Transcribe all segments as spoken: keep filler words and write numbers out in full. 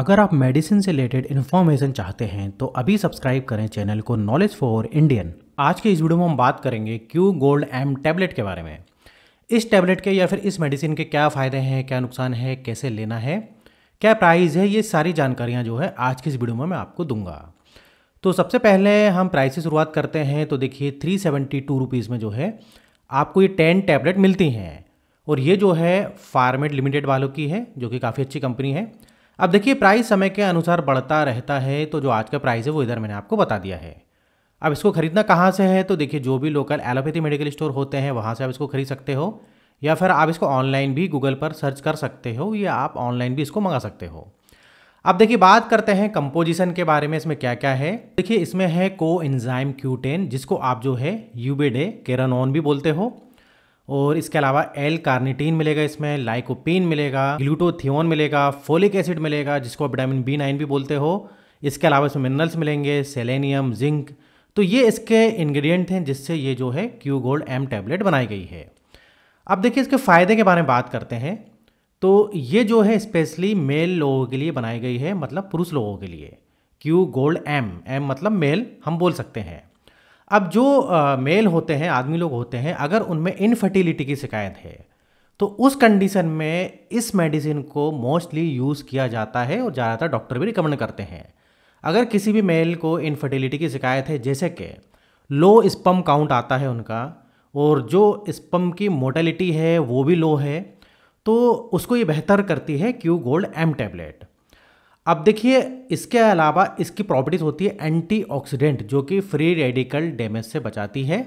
अगर आप मेडिसिन से रिलेटेड इन्फॉर्मेशन चाहते हैं तो अभी सब्सक्राइब करें चैनल को नॉलेज फॉर इंडियन। आज के इस वीडियो में हम बात करेंगे क्यू गोल्ड एम टैबलेट के बारे में। इस टैबलेट के या फिर इस मेडिसिन के क्या फ़ायदे हैं, क्या नुकसान है, कैसे लेना है, क्या प्राइस है, ये सारी जानकारियाँ जो है आज की इस वीडियो में मैं आपको दूंगा। तो सबसे पहले हम प्राइस से शुरुआत करते हैं। तो देखिए थ्री सेवेंटी टू रुपीज़ में जो है आपको ये टेन टैबलेट मिलती हैं और ये जो है फार्मेट लिमिटेड वालों की है जो कि काफ़ी अच्छी कंपनी है। अब देखिए प्राइस समय के अनुसार बढ़ता रहता है, तो जो आज का प्राइस है वो इधर मैंने आपको बता दिया है। अब इसको खरीदना कहाँ से है, तो देखिए जो भी लोकल एलोपैथी मेडिकल स्टोर होते हैं वहाँ से आप इसको खरीद सकते हो या फिर आप इसको ऑनलाइन भी गूगल पर सर्च कर सकते हो या आप ऑनलाइन भी इसको मंगा सकते हो। अब देखिए बात करते हैं कंपोजिशन के बारे में, इसमें क्या क्या है। देखिए इसमें है को एंजाइम क्यू टेन, जिसको आप जो है यूबेडे केरानोन भी बोलते हो, और इसके अलावा एल कार्निटीन मिलेगा, इसमें लाइकोपीन मिलेगा, ग्लूटोथियोन मिलेगा, फोलिक एसिड मिलेगा जिसको विटामिन बी नाइन भी बोलते हो। इसके अलावा इसमें मिनरल्स मिलेंगे, सेलेनियम, जिंक। तो ये इसके इंग्रेडिएंट हैं जिससे ये जो है क्यू गोल्ड एम टैबलेट बनाई गई है। अब देखिए इसके फ़ायदे के बारे में बात करते हैं। तो ये जो है स्पेशली मेल लोगों के लिए बनाई गई है, मतलब पुरुष लोगों के लिए। क्यू गोल्ड एम, एम मतलब मेल हम बोल सकते हैं। अब जो मेल होते हैं, आदमी लोग होते हैं, अगर उनमें इनफर्टिलिटी की शिकायत है तो उस कंडीशन में इस मेडिसिन को मोस्टली यूज़ किया जाता है और ज़्यादातर डॉक्टर भी रिकमेंड करते हैं। अगर किसी भी मेल को इनफर्टिलिटी की शिकायत है, जैसे कि लो स्पर्म काउंट आता है उनका और जो स्पर्म की मोर्टेलिटी है वो भी लो है, तो उसको ये बेहतर करती है क्यू गोल्ड एम टैबलेट। अब देखिए इसके अलावा इसकी प्रॉपर्टीज़ होती है एंटीऑक्सीडेंट, जो कि फ्री रेडिकल डैमेज से बचाती है।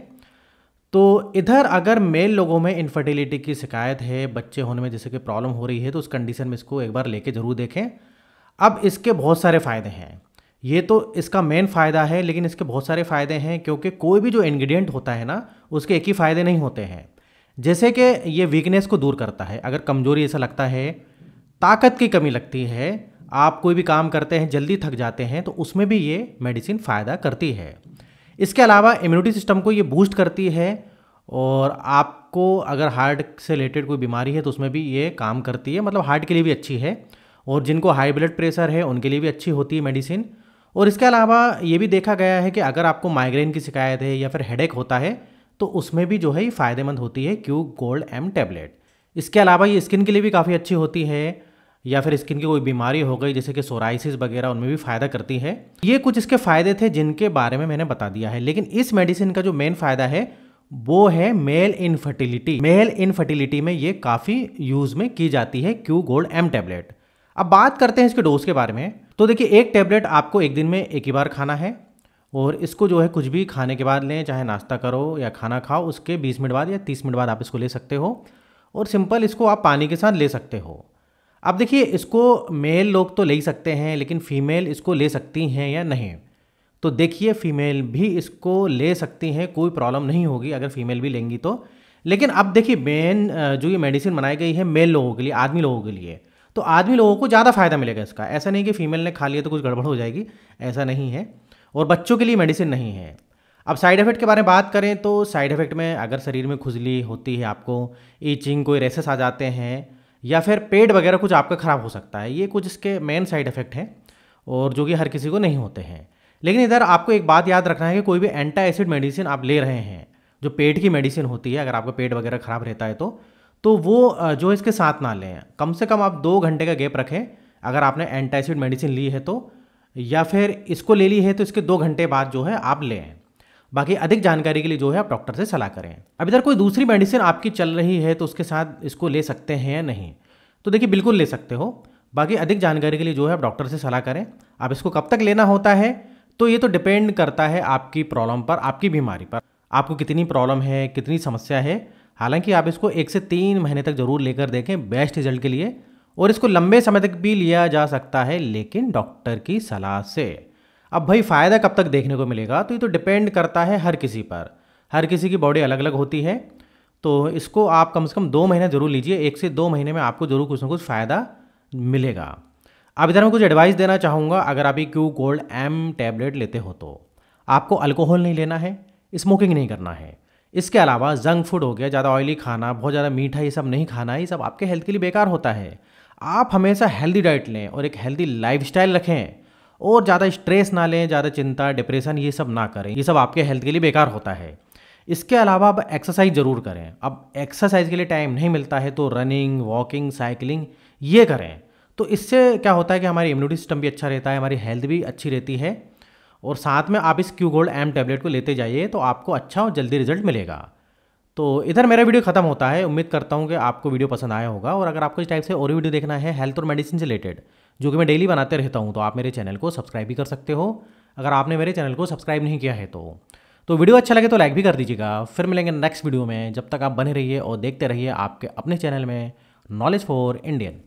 तो इधर अगर मेल लोगों में इन्फर्टिलिटी की शिकायत है, बच्चे होने में जैसे कि प्रॉब्लम हो रही है, तो उस कंडीशन में इसको एक बार लेके ज़रूर देखें। अब इसके बहुत सारे फ़ायदे हैं, ये तो इसका मेन फ़ायदा है, लेकिन इसके बहुत सारे फ़ायदे हैं क्योंकि कोई भी जो इन्ग्रीडियंट होता है ना उसके एक ही फ़ायदे नहीं होते हैं। जैसे कि ये वीकनेस को दूर करता है, अगर कमज़ोरी ऐसा लगता है, ताकत की कमी लगती है, आप कोई भी काम करते हैं जल्दी थक जाते हैं, तो उसमें भी ये मेडिसिन फ़ायदा करती है। इसके अलावा इम्यूनिटी सिस्टम को ये बूस्ट करती है और आपको अगर हार्ट से रिलेटेड कोई बीमारी है तो उसमें भी ये काम करती है, मतलब हार्ट के लिए भी अच्छी है और जिनको हाई ब्लड प्रेशर है उनके लिए भी अच्छी होती है मेडिसिन। और इसके अलावा ये भी देखा गया है कि अगर आपको माइग्रेन की शिकायत है या फिर हेडेक होता है तो उसमें भी जो है ये फ़ायदेमंद होती है क्यू गोल्ड एम टैबलेट। इसके अलावा ये स्किन के लिए भी काफ़ी अच्छी होती है या फिर स्किन की कोई बीमारी हो गई जैसे कि सोराइसिस वगैरह, उनमें भी फ़ायदा करती है। ये कुछ इसके फ़ायदे थे जिनके बारे में मैंने बता दिया है, लेकिन इस मेडिसिन का जो मेन फ़ायदा है वो है मेल इनफर्टिलिटी। मेल इनफर्टिलिटी में ये काफ़ी यूज़ में की जाती है क्यू गोल्ड एम टैबलेट। अब बात करते हैं इसके डोज के बारे में। तो देखिए एक टैबलेट आपको एक दिन में एक ही बार खाना है और इसको जो है कुछ भी खाने के बाद लें, चाहे नाश्ता करो या खाना खाओ, उसके बीस मिनट बाद या तीस मिनट बाद आप इसको ले सकते हो और सिंपल इसको आप पानी के साथ ले सकते हो। अब देखिए इसको मेल लोग तो ले ही सकते हैं, लेकिन फीमेल इसको ले सकती हैं या नहीं, तो देखिए फीमेल भी इसको ले सकती हैं, कोई प्रॉब्लम नहीं होगी अगर फीमेल भी लेंगी तो। लेकिन अब देखिए मेन जो ये मेडिसिन बनाई गई है मेल लोगों के लिए, आदमी लोगों के लिए, तो आदमी लोगों को ज़्यादा फायदा मिलेगा इसका। ऐसा नहीं कि फीमेल ने खा लिया तो कुछ गड़बड़ हो जाएगी, ऐसा नहीं है। और बच्चों के लिए मेडिसिन नहीं है। अब साइड इफेक्ट के बारे में बात करें तो साइड इफेक्ट में अगर शरीर में खुजली होती है, आपको ईचिंग, कोई रेसेस आ जाते हैं या फिर पेट वगैरह कुछ आपका ख़राब हो सकता है, ये कुछ इसके मेन साइड इफेक्ट हैं और जो कि हर किसी को नहीं होते हैं। लेकिन इधर आपको एक बात याद रखना है कि कोई भी एंटी एसिड मेडिसिन आप ले रहे हैं, जो पेट की मेडिसिन होती है, अगर आपका पेट वगैरह ख़राब रहता है तो तो वो जो इसके साथ ना लें। कम से कम आप दो घंटे का गैप रखें अगर आपने एंटी एसिड मेडिसिन ली है तो, या फिर इसको ले ली है तो इसके दो घंटे बाद जो है आप लें। बाकी अधिक जानकारी के लिए जो है आप डॉक्टर से सलाह करें। अब इधर कोई दूसरी मेडिसिन आपकी चल रही है तो उसके साथ इसको ले सकते हैं या नहीं, तो देखिए बिल्कुल ले सकते हो। बाकी अधिक जानकारी के लिए जो है आप डॉक्टर से सलाह करें। आप इसको कब तक लेना होता है तो ये तो डिपेंड करता है आपकी प्रॉब्लम पर, आपकी बीमारी पर, आपको कितनी प्रॉब्लम है, कितनी समस्या है। हालांकि आप इसको एक से तीन महीने तक ज़रूर लेकर देखें बेस्ट रिजल्ट के लिए, और इसको लंबे समय तक भी लिया जा सकता है लेकिन डॉक्टर की सलाह से। अब भाई फ़ायदा कब तक देखने को मिलेगा तो ये तो डिपेंड करता है हर किसी पर, हर किसी की बॉडी अलग अलग होती है। तो इसको आप कम से कम दो महीने ज़रूर लीजिए, एक से दो महीने में आपको ज़रूर कुछ ना कुछ फ़ायदा मिलेगा। अब इधर मैं कुछ एडवाइस देना चाहूँगा। अगर आप ये क्यू गोल्ड एम टैबलेट लेते हो तो आपको अल्कोहल नहीं लेना है, स्मोकिंग नहीं करना है, इसके अलावा जंक फूड हो गया, ज़्यादा ऑयली खाना, बहुत ज़्यादा मीठा, ये सब नहीं खाना है। ये सब आपके हेल्थ के लिए बेकार होता है। आप हमेशा हेल्दी डाइट लें और एक हेल्दी लाइफस्टाइल रखें और ज़्यादा स्ट्रेस ना लें, ज़्यादा चिंता डिप्रेशन ये सब ना करें, ये सब आपके हेल्थ के लिए बेकार होता है। इसके अलावा आप एक्सरसाइज ज़रूर करें। अब एक्सरसाइज के लिए टाइम नहीं मिलता है तो रनिंग, वॉकिंग, साइकिलिंग ये करें, तो इससे क्या होता है कि हमारी इम्यूनिटी सिस्टम भी अच्छा रहता है, हमारी हेल्थ भी अच्छी रहती है। और साथ में आप इस क्यू गोल्ड एम टैबलेट को लेते जाइए तो आपको अच्छा और जल्दी रिजल्ट मिलेगा। तो इधर मेरा वीडियो खत्म होता है। उम्मीद करता हूँ कि आपको वीडियो पसंद आया होगा। और अगर आपको इस टाइप से और वीडियो देखना है हेल्थ और मेडिसिन से रिलेटेड, जो कि मैं डेली बनाते रहता हूँ, तो आप मेरे चैनल को सब्सक्राइब भी कर सकते हो अगर आपने मेरे चैनल को सब्सक्राइब नहीं किया है तो। तो वीडियो अच्छा लगे तो लाइक भी कर दीजिएगा। फिर मिलेंगे नेक्स्ट वीडियो में। जब तक आप बने रहिए और देखते रहिए आपके अपने चैनल में नॉलेज फॉर इंडियन।